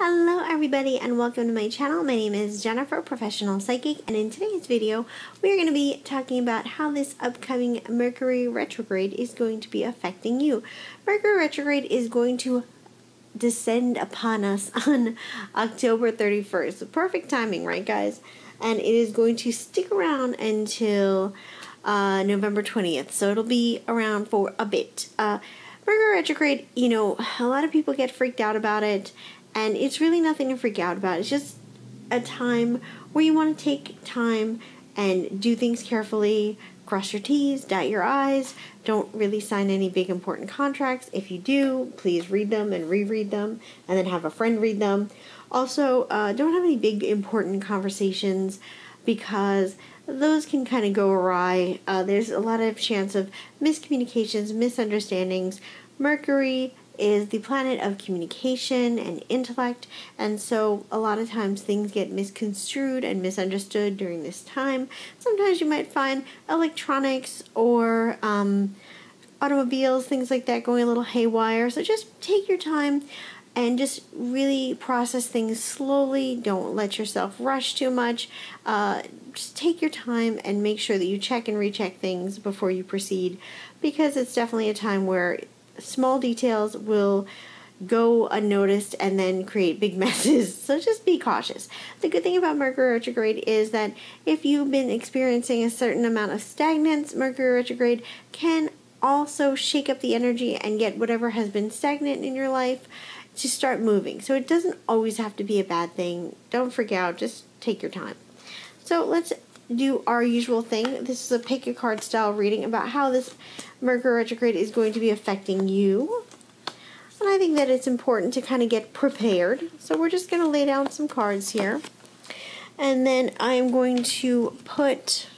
Hello everybody and welcome to my channel. My name is Jennifer, Professional Psychic, and in today's video we're going to be talking about how this upcoming Mercury retrograde is going to be affecting you. Mercury retrograde is going to descend upon us on October 31st. Perfect timing, right guys? And it is going to stick around until November 20th, so it'll be around for a bit. Mercury retrograde, you know, a lot of people get freaked out about it, and it's really nothing to freak out about. It's just a time where you want to take time and do things carefully, cross your T's, dot your I's, don't really sign any big important contracts. If you do, please read them and reread them, and then have a friend read them. Also, don't have any big important conversations because those can kind of go awry. There's a lot of chance of miscommunications, misunderstandings. Mercury is the planet of communication and intellect, and so a lot of times things get misconstrued and misunderstood during this time. Sometimes you might find electronics or automobiles, things like that, going a little haywire. So just take your time and just really process things slowly. Don't let yourself rush too much. Just take your time and make sure that you check and recheck things before you proceed, because it's definitely a time where small details will go unnoticed and then create big messes. So just be cautious. The good thing about Mercury retrograde is that if you've been experiencing a certain amount of stagnance, Mercury retrograde can also shake up the energy and get whatever has been stagnant in your life to start moving. So it doesn't always have to be a bad thing. Don't freak out. Just take your time. So let's do our usual thing. This is a pick a card style reading about how this Mercury retrograde is going to be affecting you, and I think that it's important to kind of get prepared. So we're just going to lay down some cards here, and then I'm going to put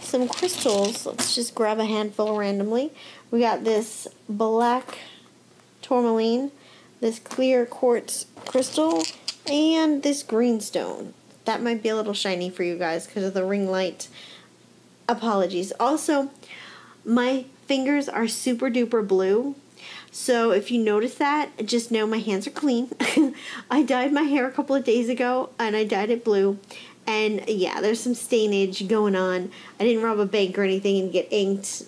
some crystals. Let's just grab a handful randomly. We got this black tourmaline, this clear quartz crystal, and this green stone. That might be a little shiny for you guys because of the ring light. Apologies. Also, my fingers are super duper blue, so if you notice that, just know my hands are clean. I dyed my hair a couple of days ago and I dyed it blue, and yeah, there's some stainage going on. I didn't rob a bank or anything and get inked.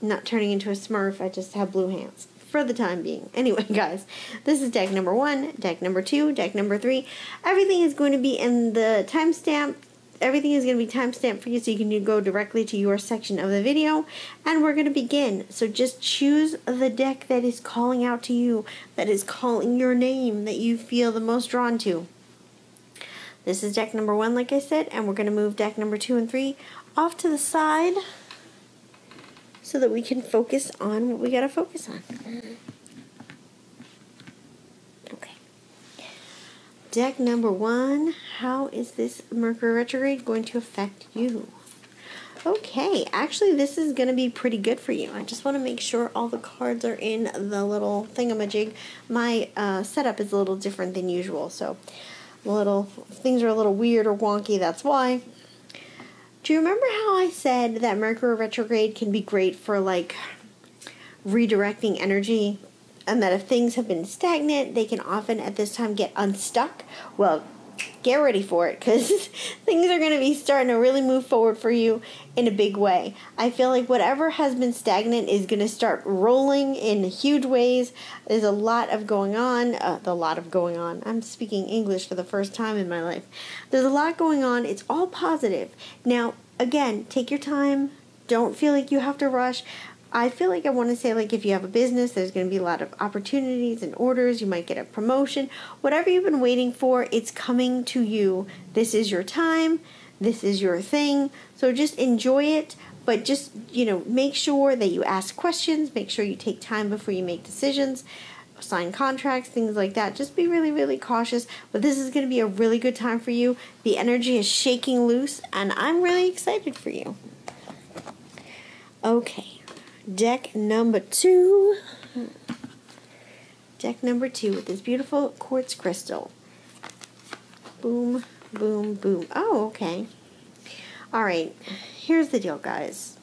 I'm not turning into a Smurf, I just have blue hands for the time being. Anyway guys, this is deck number 1, deck number 2, deck number 3. Everything is going to be in the timestamp. Everything is going to be timestamped for you, so you can go directly to your section of the video, and we're going to begin. So just choose the deck that is calling out to you, that is calling your name, that you feel the most drawn to. This is deck number 1, like I said, and we're going to move deck number 2 and 3 off to the side, so that we can focus on what we gotta focus on. Okay. Deck number 1, how is this Mercury retrograde going to affect you? Okay, actually this is gonna be pretty good for you. I just wanna make sure all the cards are in the little thingamajig. My setup is a little different than usual, so things are a little weird or wonky, that's why. Do you remember how I said that Mercury retrograde can be great for, like, redirecting energy, and that if things have been stagnant, they can often at this time get unstuck? Well, get ready for it, because things are going to be starting to really move forward for you in a big way. I feel like whatever has been stagnant is going to start rolling in huge ways. There's a lot of going on. I'm speaking English for the first time in my life. There's a lot going on. It's all positive. Now, again, take your time. Don't feel like you have to rush. I feel like I want to say, like, if you have a business, there's going to be a lot of opportunities and orders. You might get a promotion. Whatever you've been waiting for, it's coming to you. This is your time. This is your thing. So just enjoy it. But just, you know, make sure that you ask questions. Make sure you take time before you make decisions. Sign contracts, things like that. Just be really, really cautious. But this is going to be a really good time for you. The energy is shaking loose, and I'm really excited for you. Okay. Deck number 2. Deck number 2 with this beautiful quartz crystal. Boom, boom, boom. Oh, okay. All right. Here's the deal, guys.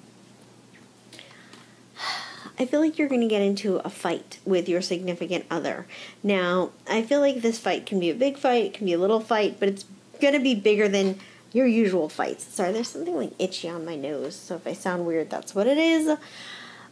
I feel like you're going to get into a fight with your significant other. Now, I feel like this fight can be a big fight, it can be a little fight, but it's going to be bigger than your usual fights. Sorry, there's something like itchy on my nose, so if I sound weird, that's what it is.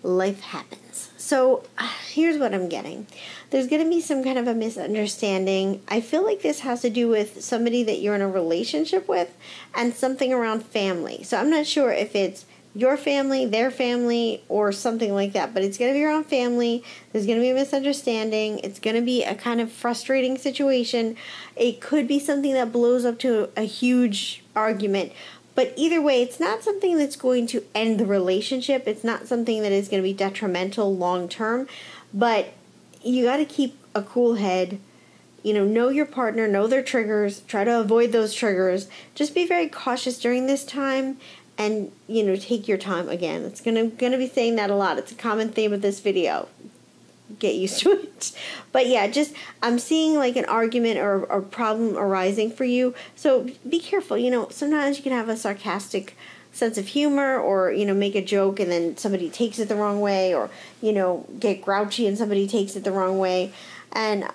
Life happens. So here's what I'm getting. There's going to be some kind of a misunderstanding. I feel like this has to do with somebody that you're in a relationship with and something around family. So I'm not sure if it's your family, their family, or something like that. But it's going to be your own family. There's going to be a misunderstanding. It's going to be a kind of frustrating situation. It could be something that blows up to a huge argument. But either way, it's not something that's going to end the relationship. It's not something that is going to be detrimental long term. But you got to keep a cool head. You know your partner, know their triggers. Try to avoid those triggers. Just be very cautious during this time. And, you know, take your time again. It's gonna be saying that a lot. It's a common theme of this video. Get used to it. But yeah, just, I'm seeing like an argument or a problem arising for you. So be careful. You know, sometimes you can have a sarcastic sense of humor or, you know, make a joke and then somebody takes it the wrong way or, you know, get grouchy and somebody takes it the wrong way. And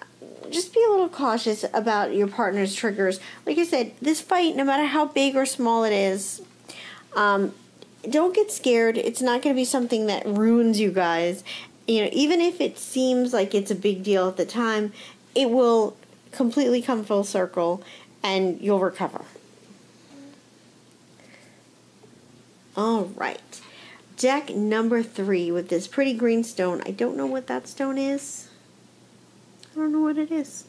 just be a little cautious about your partner's triggers. Like I said, this fight, no matter how big or small it is, don't get scared. It's not going to be something that ruins you guys. You know, even if it seems like it's a big deal at the time, it will completely come full circle and you'll recover. All right. Deck number 3 with this pretty green stone. I don't know what that stone is. I don't know what it is.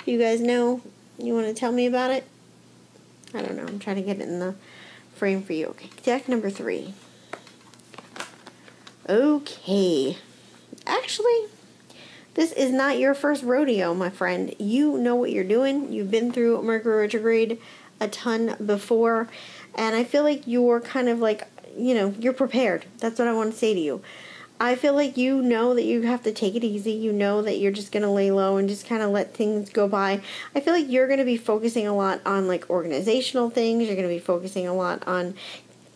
If you guys know, you want to tell me about it? I don't know. I'm trying to get it in the frame for you. Okay, deck number 3. Okay. Actually, this is not your first rodeo, my friend. You know what you're doing. You've been through Mercury retrograde a ton before, and I feel like you're kind of like, you know, you're prepared. That's what I want to say to you. I feel like you know that you have to take it easy. You know that you're just going to lay low and just kind of let things go by. I feel like you're going to be focusing a lot on like organizational things. You're going to be focusing a lot on,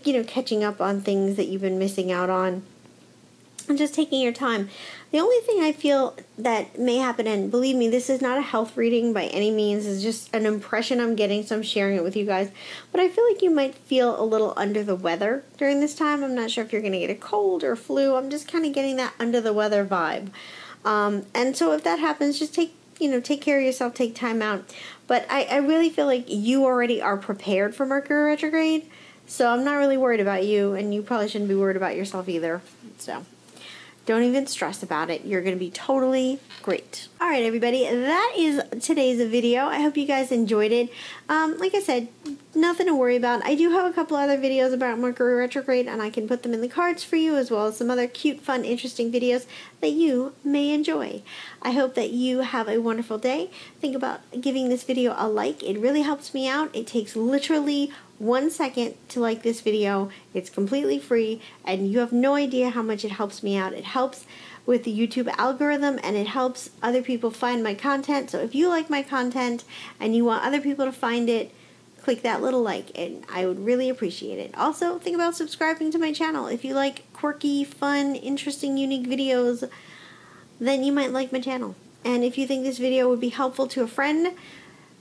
you know, catching up on things that you've been missing out on and just taking your time. The only thing I feel that may happen, and believe me, this is not a health reading by any means. It's just an impression I'm getting, so I'm sharing it with you guys. But I feel like you might feel a little under the weather during this time. I'm not sure if you're going to get a cold or flu. I'm just kind of getting that under the weather vibe. And so if that happens, just take care of yourself, take time out. But I really feel like you already are prepared for Mercury retrograde. So I'm not really worried about you, and you probably shouldn't be worried about yourself either. So don't even stress about it. You're going to be totally great. All right, everybody, that is today's video. I hope you guys enjoyed it. Like I said, nothing to worry about. I do have a couple other videos about Mercury retrograde, and I can put them in the cards for you, as well as some other cute, fun, interesting videos that you may enjoy. I hope that you have a wonderful day. Think about giving this video a like. It really helps me out. It takes literally 1 second to like this video. It's completely free, and you have no idea how much it helps me out. It helps with the YouTube algorithm, and it helps other people find my content. So if you like my content and you want other people to find it, click that little like, and I would really appreciate it. Also, think about subscribing to my channel. If you like quirky, fun, interesting, unique videos, then you might like my channel. And if you think this video would be helpful to a friend,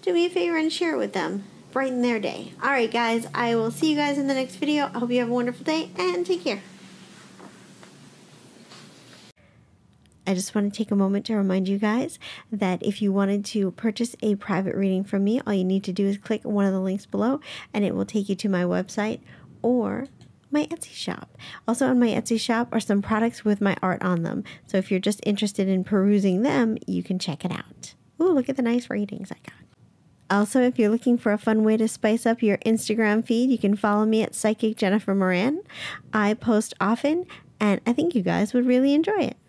do me a favor and share it with them. Brighten their day. Alright guys, I will see you guys in the next video. I hope you have a wonderful day, and take care. I just want to take a moment to remind you guys that if you wanted to purchase a private reading from me, all you need to do is click one of the links below, and it will take you to my website or my Etsy shop. Also on my Etsy shop are some products with my art on them. So if you're just interested in perusing them, you can check it out. Ooh, look at the nice ratings I got. Also, if you're looking for a fun way to spice up your Instagram feed, you can follow me at Psychic Jennifer Moran. I post often, and I think you guys would really enjoy it.